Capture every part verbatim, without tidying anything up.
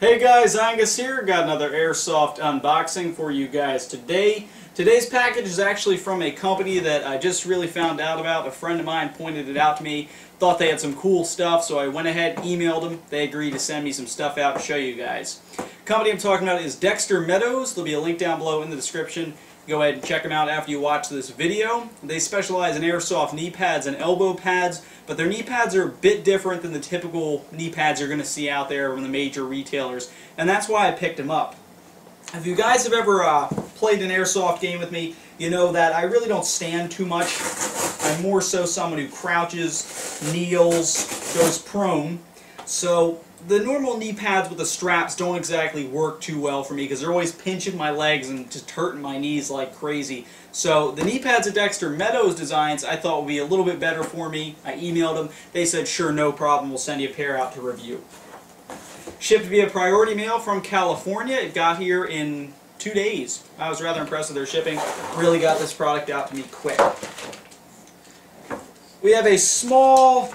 Hey guys, Angus here. Got another airsoft unboxing for you guys today. Today's package is actually from a company that I just really found out about. A friend of mine pointed it out to me, thought they had some cool stuff, so I went ahead, emailed them. They agreed to send me some stuff out to show you guys. The company I'm talking about is Dexter Meadows. There'll be a link down below in the description. Go ahead and check them out after you watch this video. They specialize in airsoft knee pads and elbow pads, but their knee pads are a bit different than the typical knee pads you're going to see out there from the major retailers, and that's why I picked them up. If you guys have ever uh, played an airsoft game with me, you know that I really don't stand too much. I'm more so someone who crouches, kneels, goes prone. So the normal knee pads with the straps don't exactly work too well for me because they're always pinching my legs and just hurting my knees like crazy. So the knee pads at Dexter Meadows Designs I thought would be a little bit better for me. I emailed them. They said, sure, no problem. We'll send you a pair out to review. Shipped via priority mail from California. It got here in two days. I was rather impressed with their shipping. Really got this product out to me quick. We have a small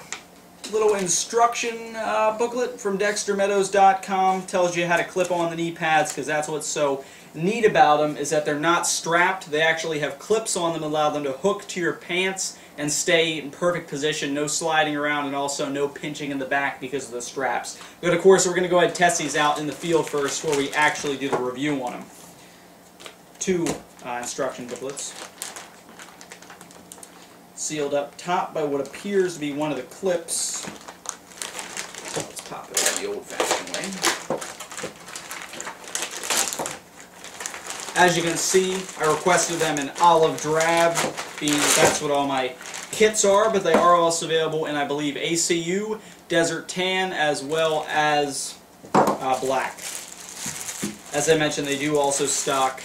little instruction uh, booklet from Dexter Meadows dot com. Tells you how to clip on the knee pads, because that's what's so neat about them, is that they're not strapped. They actually have clips on them that allow them to hook to your pants and stay in perfect position, no sliding around, and also no pinching in the back because of the straps. But of course, we're going to go ahead and test these out in the field first before we actually do the review on them. Two uh, instruction booklets. Sealed up top by what appears to be one of the clips. Let's pop it out the old-fashioned way. As you can see, I requested them in olive drab, because that's what all my kits are, but they are also available in, I believe, A C U, desert tan, as well as uh, black. As I mentioned, they do also stock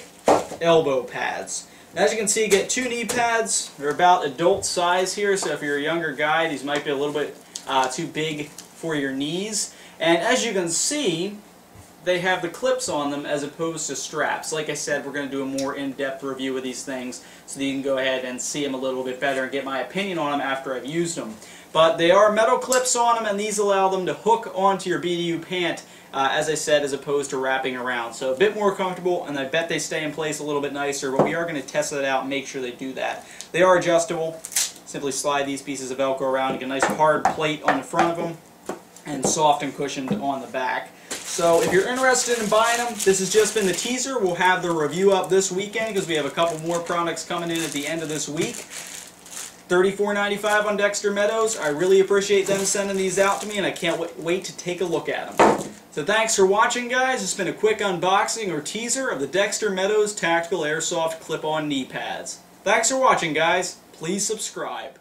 elbow pads. As you can see, you get two knee pads. They're about adult size here, so if you're a younger guy, these might be a little bit uh, too big for your knees. And as you can see, they have the clips on them as opposed to straps. Like I said, we're going to do a more in-depth review of these things so that you can go ahead and see them a little bit better and get my opinion on them after I've used them. But they are metal clips on them, and these allow them to hook onto your B D U pant, uh, as I said, as opposed to wrapping around. So a bit more comfortable, and I bet they stay in place a little bit nicer, but we are going to test that out and make sure they do that. They are adjustable. Simply slide these pieces of Velcro around. You get a nice hard plate on the front of them and soft and cushioned on the back. So if you're interested in buying them, this has just been the teaser. We'll have the review up this weekend because we have a couple more products coming in at the end of this week. thirty-four ninety-five on Dexter Meadows. I really appreciate them sending these out to me, and I can't wait to take a look at them. So thanks for watching, guys. It's been a quick unboxing or teaser of the Dexter Meadows Tactical Airsoft Clip-On Knee Pads. Thanks for watching, guys. Please subscribe.